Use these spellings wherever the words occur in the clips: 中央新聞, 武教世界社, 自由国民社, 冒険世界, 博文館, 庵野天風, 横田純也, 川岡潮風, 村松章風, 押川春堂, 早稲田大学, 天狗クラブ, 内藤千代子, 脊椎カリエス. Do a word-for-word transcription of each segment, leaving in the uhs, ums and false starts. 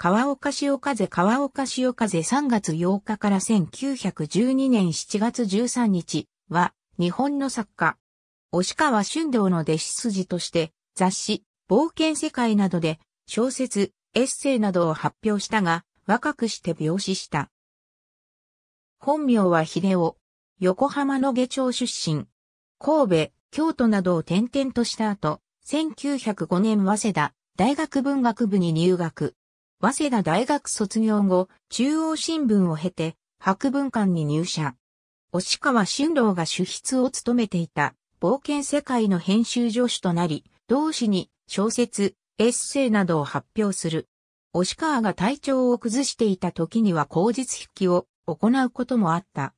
川岡潮風川岡潮風さんがつようかからせんきゅうひゃくじゅうにねんしちがつじゅうさんにちは日本の作家。押川春堂の弟子筋として雑誌、冒険世界などで小説、エッセイなどを発表したが若くして病死した。本名は秀夫。横浜の下町出身。神戸、京都などを転々とした後、せんきゅうひゃくごねん早稲田大学文学部に入学。早稲田大学卒業後、中央新聞を経て、博文館に入社。押川春堂が主筆を務めていた、冒険世界の編集助手となり、同誌に小説、エッセイなどを発表する。押川が体調を崩していた時には口述筆記を行うこともあった。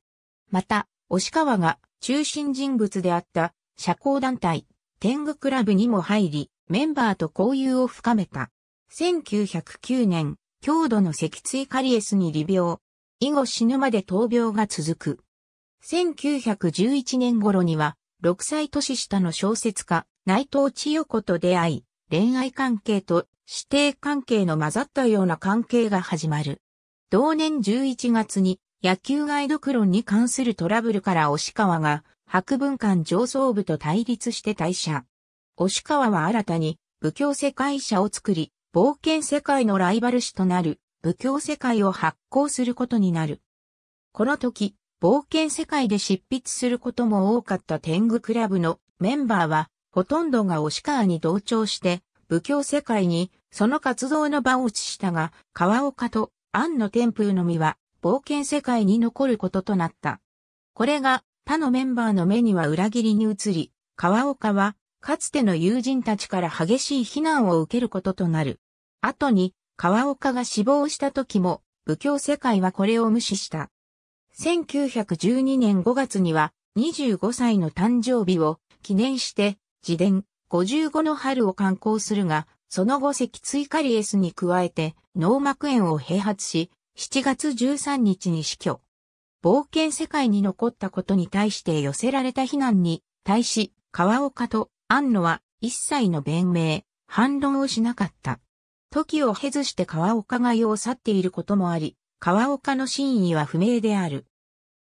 また、押川が中心人物であった社交団体、天狗クラブにも入り、メンバーと交友を深めた。せんきゅうひゃくきゅうねん、強度の脊椎カリエスに罹病。以後死ぬまで闘病が続く。せんきゅうひゃくじゅういちねん頃には、ろくさい年下の小説家、内藤千代子と出会い、恋愛関係と師弟関係の混ざったような関係が始まる。同年じゅういちがつに、野球ガイドクロンに関するトラブルから押川が博文館上層部と対立して退社。押川は新たに武教世界社を作り、冒険世界のライバル誌となる武教世界を発行することになる。この時、冒険世界で執筆することも多かった天狗クラブのメンバーは、ほとんどが押川に同調して、武教世界にその活動の場を移したが、川岡と庵野天風のみは、冒険世界に残ることとなった。これが他のメンバーの目には裏切りに移り、川岡はかつての友人たちから激しい非難を受けることとなる。後に川岡が死亡した時も武教世界はこれを無視した。せんきゅうひゃくじゅうにねんごがつにはにじゅうごさいの誕生日を記念して自伝ごじゅうごの春を刊行するが、その後脊椎カリエスに加えて脳膜炎を併発し、しちがつじゅうさんにちに死去。冒険世界に残ったことに対して寄せられた非難に対し、川岡と庵野は一切の弁明、反論をしなかった。時を経ずして川岡が世を去っていることもあり、川岡の真意は不明である。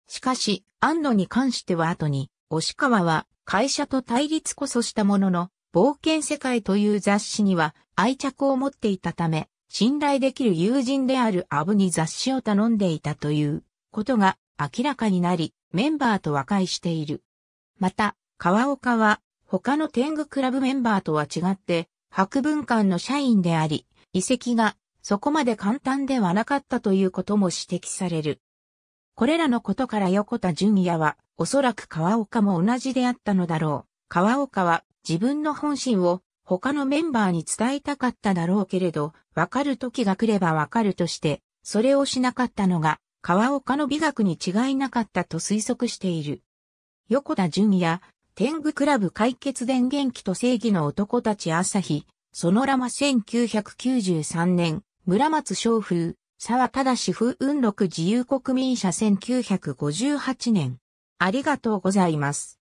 しかし、庵野に関しては後に、押川は会社と対立こそしたものの、冒険世界という雑誌には愛着を持っていたため、信頼できる友人である阿部に雑誌を頼んでいたということが明らかになり、メンバーと和解している。また、川岡は他の天狗クラブメンバーとは違って、博文館の社員であり、移籍がそこまで簡単ではなかったということも指摘される。これらのことから横田純也は、おそらく川岡も同じであったのだろう。川岡は自分の本心を他のメンバーに伝えたかっただろうけれど、わかる時が来ればわかるとして、それをしなかったのが、川岡の美学に違いなかったと推測している。横田純也、天狗クラブ解決電源機と正義の男たち朝日、そのらませんきゅうひゃくきゅうじゅうさんねん、村松章風、沢正風雲録自由国民社せんきゅうひゃくごじゅうはちねん。ありがとうございます。